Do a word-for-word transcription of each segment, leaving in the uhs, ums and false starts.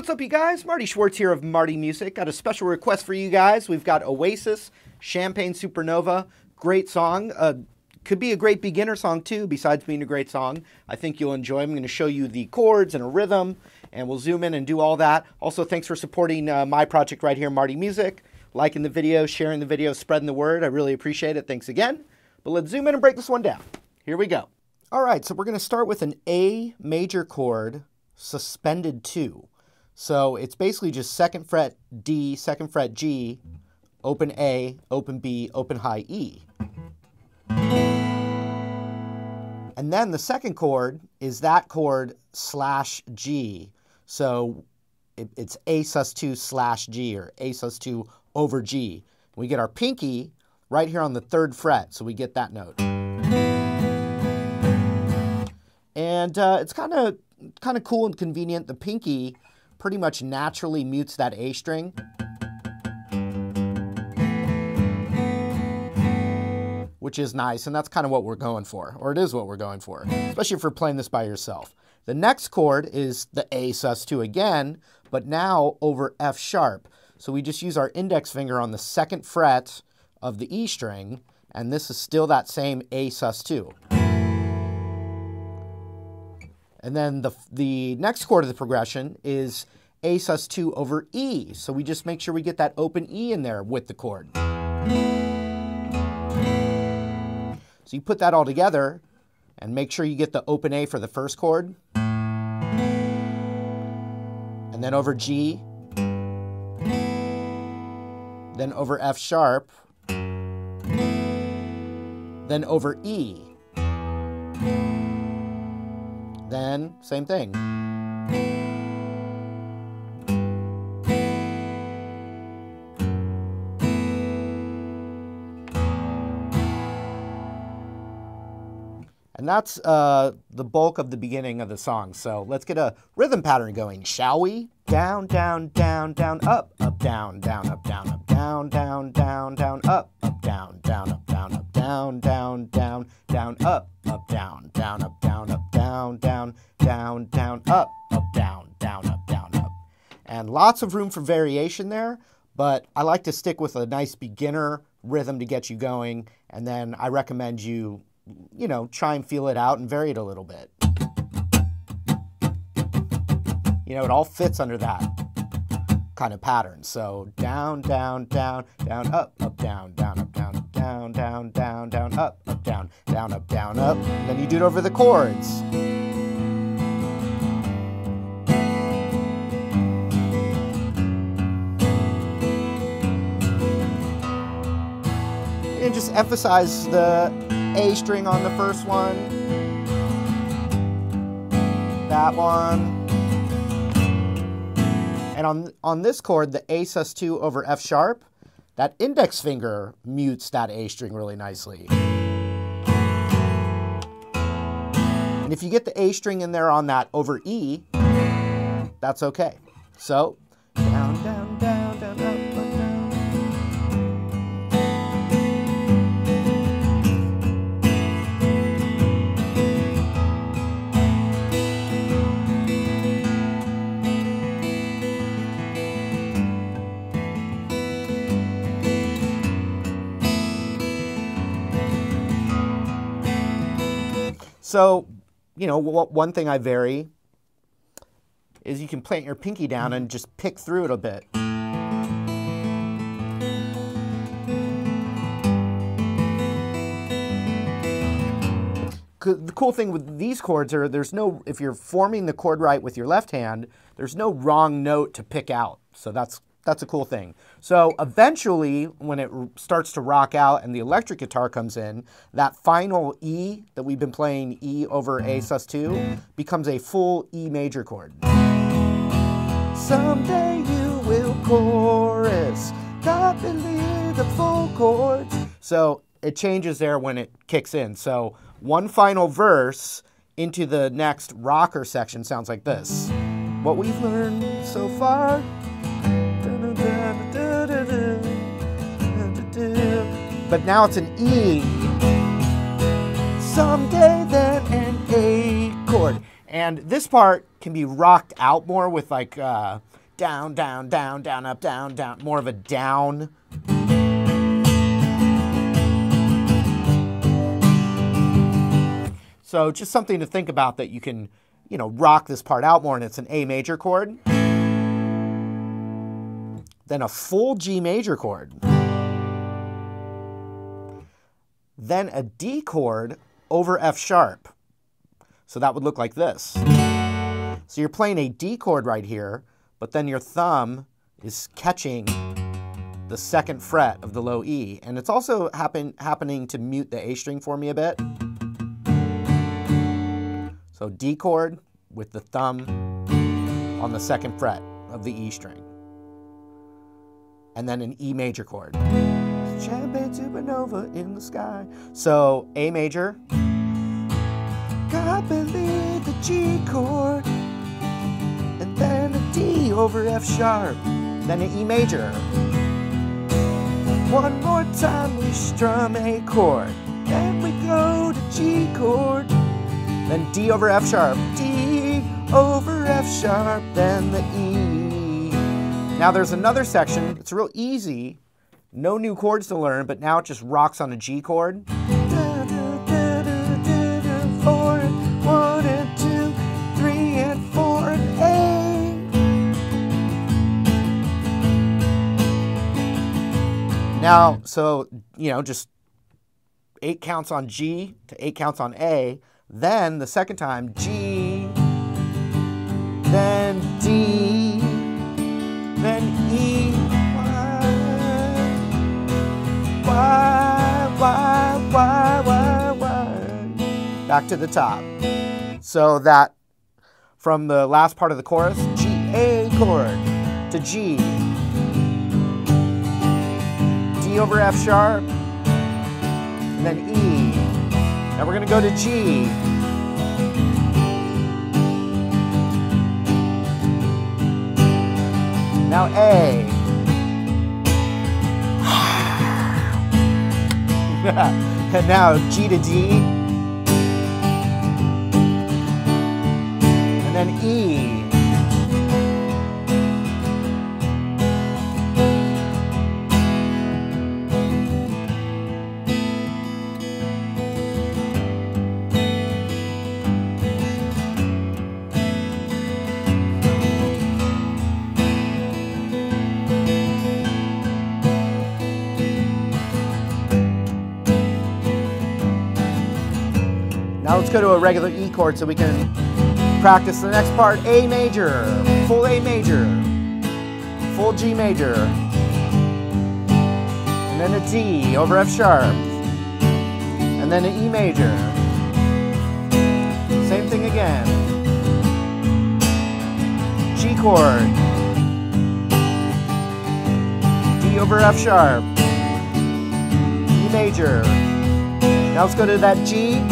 What's up, you guys? Marty Schwartz here of Marty Music. Got a special request for you guys. We've got Oasis, Champagne Supernova, great song. Uh, could be a great beginner song too, besides being a great song. I think you'll enjoy. I'm going to show you the chords and a rhythm, and we'll zoom in and do all that. Also, thanks for supporting uh, my project right here, Marty Music. Liking the video, sharing the video, spreading the word. I really appreciate it. Thanks again. But let's zoom in and break this one down. Here we go. All right, so we're going to start with an A major chord, suspended two. So it's basically just second fret D, second fret G, open A, open B, open high E. And then the second chord is that chord slash G. So it, it's A sus two slash G, or A sus two over G. We get our pinky right here on the third fret, so we get that note. And uh, it's kind of kind of cool and convenient. The pinky pretty much naturally mutes that A string. Which is nice, and that's kind of what we're going for, or it is what we're going for, especially if you're playing this by yourself. The next chord is the A sus two again, but now over F sharp. So we just use our index finger on the second fret of the E string, and this is still that same A sus two. And then the, the next chord of the progression is A sus two over E. So we just make sure we get that open E in there with the chord. So you put that all together and make sure you get the open A for the first chord. And then over G. Then over F sharp. Then over E. Then, same thing. And that's uh, the bulk of the beginning of the song. So let's get a rhythm pattern going, shall we? Down, down, down, down, up, up, down, down, up, down, up, down, down, down, down, up, up, down, down, up, down, up, down, down, down, down, up, up, down, down, up, down, up, down, down, down, down, up, up, down, down, up, down, up. And lots of room for variation there, but I like to stick with a nice beginner rhythm to get you going, and then I recommend you, you know, try and feel it out and vary it a little bit. You know, it all fits under that kind of pattern. So down, down, down, down, up, up, down, down, up, down, up, down, down, down, down, up, up, down, down, up, down, up. Then you do it over the chords. And just emphasize the A string on the first one, that one, and on, on this chord, the A sus two over F sharp, that index finger mutes that A string really nicely. And if you get the A string in there on that over E, that's okay. So, down, down, down, down, down. So, you know, one thing I vary is you can plant your pinky down and just pick through it a bit. The cool thing with these chords are there's no, if you're forming the chord right with your left hand, there's no wrong note to pick out. So that's, that's a cool thing. So eventually, when it starts to rock out and the electric guitar comes in, that final E that we've been playing, E over A sus two, becomes a full E major chord. Someday you will chorus, God believe the full chords. So it changes there when it kicks in. So one final verse into the next rocker section sounds like this. What we've learned so far. But now it's an E. Someday then an A chord. And this part can be rocked out more with like uh, down, down, down, down, up, down, down, more of a down. So just something to think about, that you can, you know, rock this part out more, and it's an A major chord, then a full G major chord, then a D chord over F sharp. So that would look like this. So you're playing a D chord right here, but then your thumb is catching the second fret of the low E, and it's also happen, happening to mute the A string for me a bit. So D chord with the thumb on the second fret of the E string. And then an E major chord. Champagne supernova in the sky. So A major. God believe the G chord. And then a D over F sharp. Then an E major. One more time we strum A chord. Then we go to G chord. Then D over F sharp, D over F sharp, then the E. Now there's another section, it's real easy, no new chords to learn, but now it just rocks on a G chord. Da, da, da, da, da, da, four and one and two, three and four and A. Now, so, you know, just eight counts on G to eight counts on A. Then the second time, G, then D, then E, Y, Y, Y, Y, Y, Y, back to the top. So that from the last part of the chorus, G, A chord to G, D over F sharp, and then E. Now we're going to go to G. Now A. And now G to D. And then E. Now let's go to a regular E chord so we can practice the next part. A major, full A major, full G major, and then a D over F sharp, and then an E major. Same thing again. G chord, D over F sharp, E major. Now let's go to that G.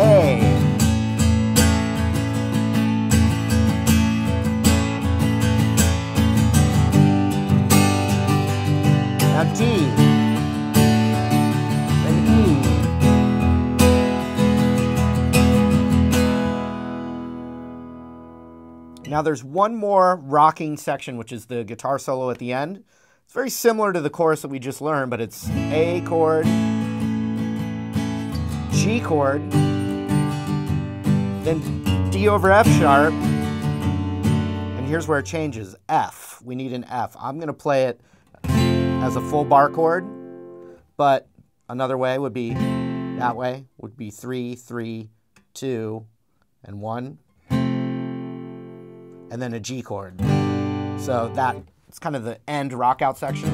A. Now D, then E. Now there's one more rocking section, which is the guitar solo at the end. It's very similar to the chorus that we just learned, but it's A chord, G chord, then D over F sharp, and here's where it changes, F. We need an F. I'm going to play it as a full bar chord, but another way would be, that way, would be three, three, two, and one, and then a G chord. So that, it's kind of the end rock out section.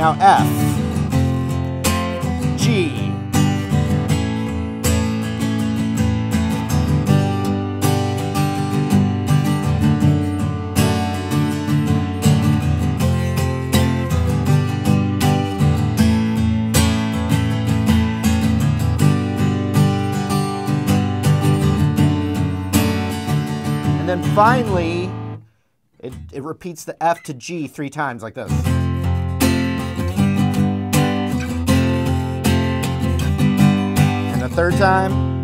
Now F, G, and then finally, it, it repeats the F to G three times like this. a third time.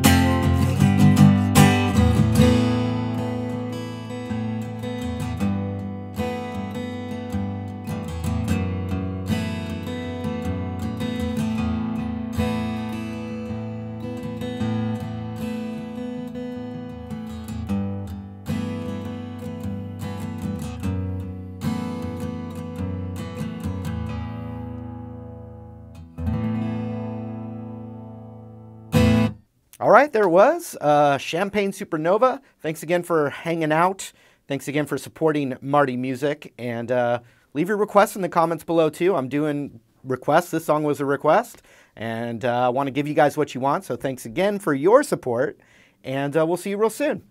All right, there was uh, Champagne Supernova. Thanks again for hanging out. Thanks again for supporting Marty Music. And uh, leave your requests in the comments below, too. I'm doing requests. This song was a request. And uh, I want to give you guys what you want. So thanks again for your support. And uh, we'll see you real soon.